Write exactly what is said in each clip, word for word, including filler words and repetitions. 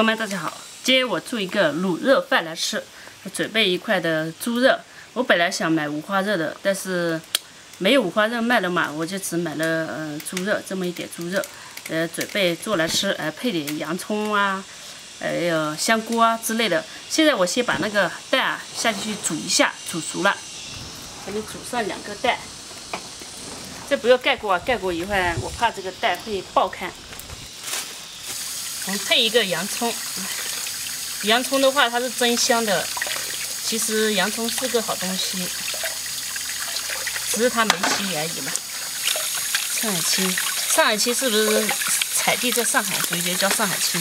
朋友们，大家好！今天我做一个卤肉饭来吃。我准备一块的猪肉，我本来想买五花肉的，但是没有五花肉卖了嘛，我就只买了呃猪肉这么一点猪肉，呃准备做来吃，呃配点洋葱啊，还有香菇啊之类的。现在我先把那个蛋啊下进去煮一下，煮熟了，我就煮上两个蛋。 这不要盖锅啊，盖锅一会儿我怕这个蛋会爆开。我们配一个洋葱，洋葱的话它是真香的，其实洋葱是个好东西，只是它没洗而已嘛。上海青，上海青是不是产地在上海，所以就叫上海青？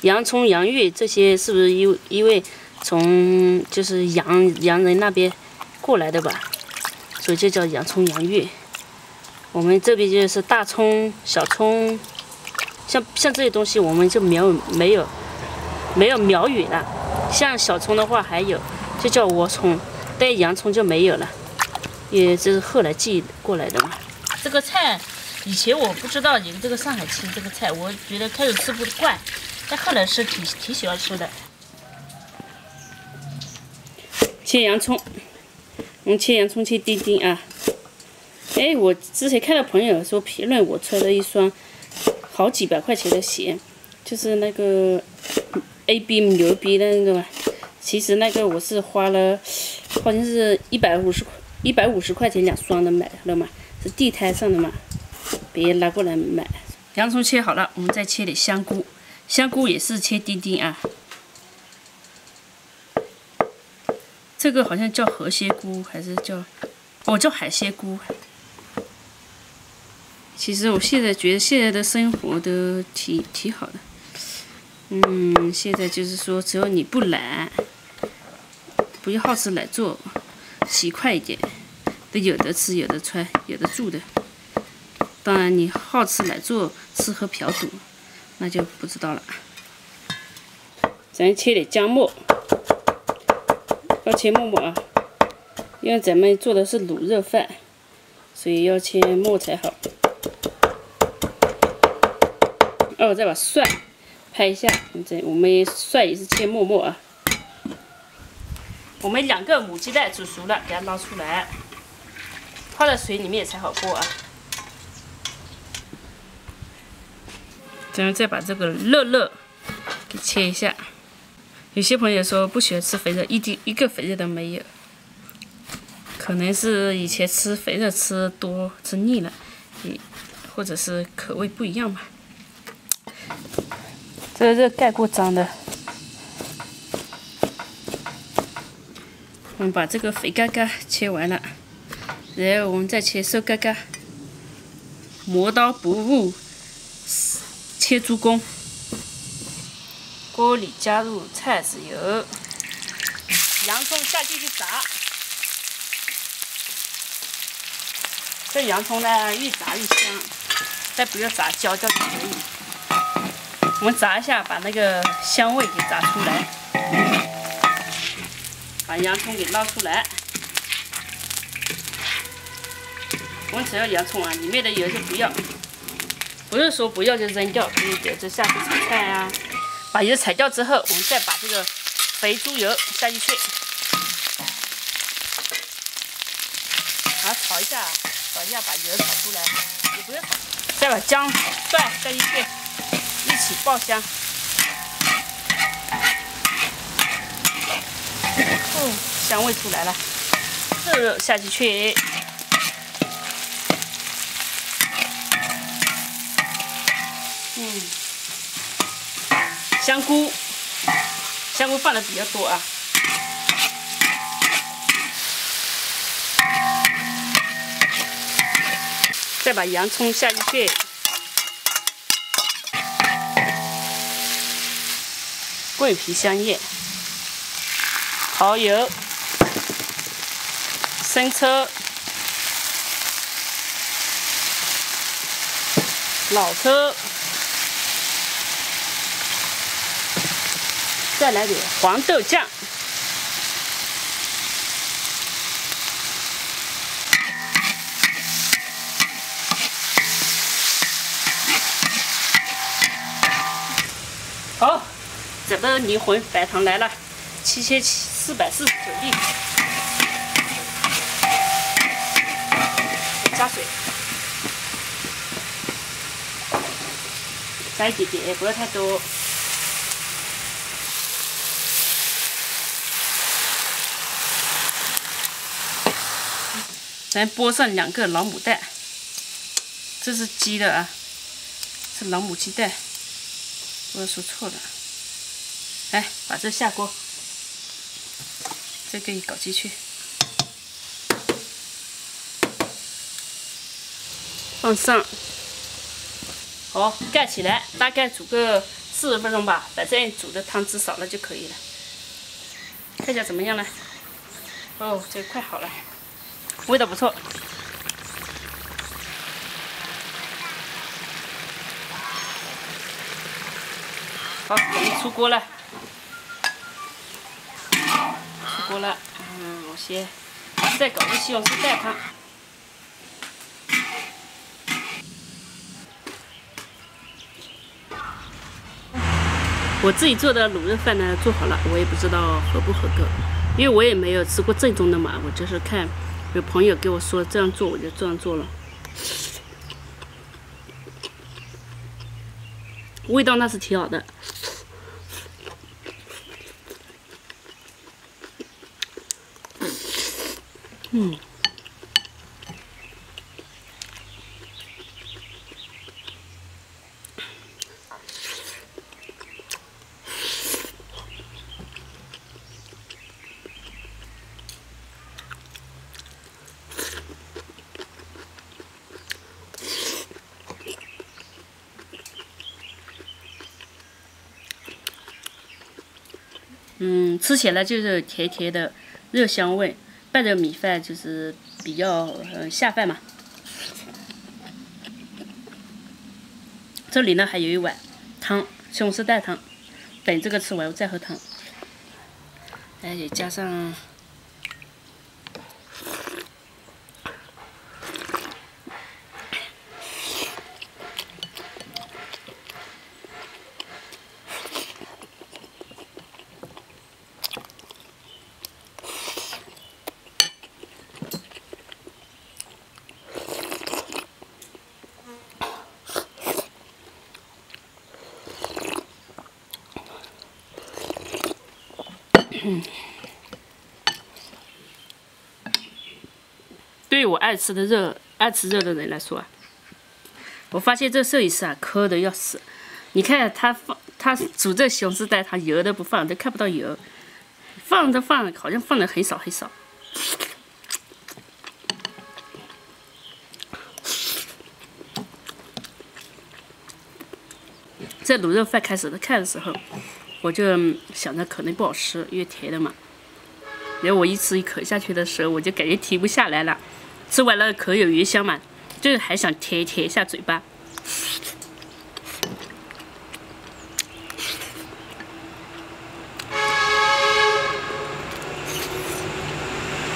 洋葱、洋芋这些是不是因因为从就是洋洋人那边过来的吧？ 所以就叫洋葱、洋芋。我们这边就是大葱、小葱，像像这些东西我们就没有没有没有苗语了。像小葱的话还有，就叫莴葱，但洋葱就没有了，也就是后来记过来的嘛。这个菜以前我不知道有这个上海青这个菜，我觉得开始吃不惯，但后来是挺挺喜欢吃的。切洋葱。 我们切洋葱切丁丁啊！哎，我之前看到朋友说评论我穿了一双好几百块钱的鞋，就是那个 A B 牛逼的那个。其实那个我是花了，好像是一百五十块一百五十块钱两双的买了嘛，是地摊上的嘛，别拿过来买。洋葱切好了，我们再切点香菇，香菇也是切丁丁啊。 这个好像叫河蟹菇，还是叫哦叫海蟹菇。其实我现在觉得现在的生活都挺挺好的，嗯，现在就是说只要你不懒，不要好吃懒做，勤快一点，都有的吃，有的穿，有的住的。当然你好吃懒做，吃喝嫖赌，那就不知道了。咱切点姜末。 要切末末啊，因为咱们做的是卤肉饭，所以要切末才好。哦，再把蒜拍一下，这我们蒜也是切末末啊。我们两个母鸡蛋煮熟了，给它捞出来，泡在水里面才好过啊。咱们再把这个肉肉给切一下。 有些朋友说不喜欢吃肥肉，一滴一个肥肉都没有，可能是以前吃肥肉吃多吃腻了，或者是口味不一样吧。这个肉盖过脏的，我们把这个肥嘎嘎切完了，然后我们再切瘦嘎嘎，磨刀不误切猪公。 锅里加入菜籽油，洋葱下进去炸。这洋葱呢，越炸越香，但不要炸焦掉就可以。我们炸一下，把那个香味给炸出来，把洋葱给捞出来。我们只要洋葱啊，里面的油就不要，不是说不要就扔掉，可以留着下次炒菜啊。 把油踩掉之后，我们再把这个肥猪油下进去，把它炒一下，炒一下把油炒出来，也不要炒。再把姜、蒜下进去，一起爆香。哦，香味出来了，肉肉下进去。 香菇，香菇放的比较多啊。再把洋葱下进去，桂皮香叶，蚝油，生抽，老抽。 再来点黄豆酱，好，这个灵魂白糖来了，七千四百四十九粒，加水，加一点点，不要太多。 咱剥上两个老母蛋，这是鸡的啊，是老母鸡蛋，我说错了。来，把这下锅，再给你搞进去，放上，好，盖起来，大概煮个四十分钟吧，反正煮的汤汁少了就可以了。看一下怎么样了？哦，这个快好了。 味道不错，好，我们出锅了，出锅了，嗯，我先再搞个西红柿蛋汤，我自己做的卤肉饭呢做好了，我也不知道合不合格，因为我也没有吃过正宗的嘛，我就是看。 有朋友给我说这样做，我就这样做了。味道那是挺好的，嗯，嗯，吃起来就是甜甜的热香味，拌着米饭就是比较呃下饭嘛。这里呢还有一碗汤，西红柿蛋汤，等这个吃完我再喝汤。哎，也加上嗯，对我爱吃的热、爱吃热的人来说啊，我发现这摄影师啊抠的要死。你看他放他煮这西红柿蛋汤，油都不放，都看不到油，放着放好像放的很少很少。在卤肉饭开始看的时候。 我就想着可能不好吃，因为甜的嘛。然后我一吃一口下去的时候，我就感觉停不下来了。吃完了口有余香嘛，就是还想舔一舔一下嘴巴。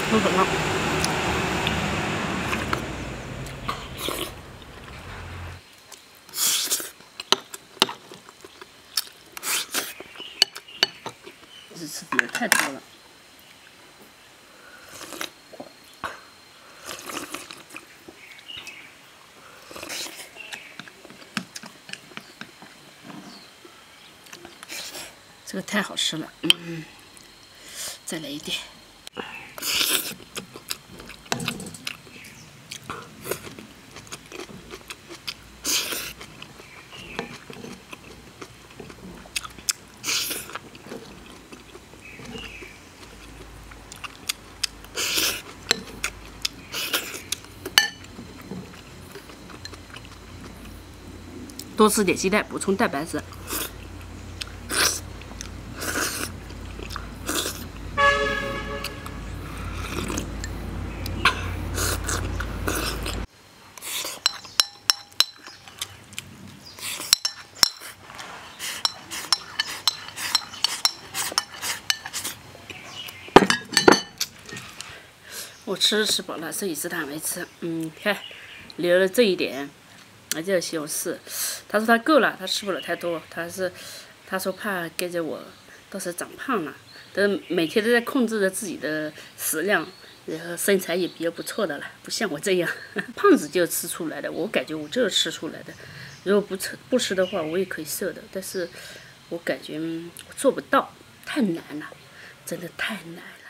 不可能。吃的也太多了，这个太好吃了，嗯，再来一点。 多吃点鸡蛋，补充蛋白质。我吃吃饱了，剩一只蛋没吃。嗯，看，留了这一点。 还叫西红柿，他说他够了，他吃不了太多，他是他他说怕跟着我到时候长胖了，都每天都在控制着自己的食量，然后身材也比较不错的了，不像我这样胖子就吃出来的。我感觉我就是吃出来的，如果不吃不吃的话，我也可以瘦的，但是我感觉我做不到，太难了，真的太难了。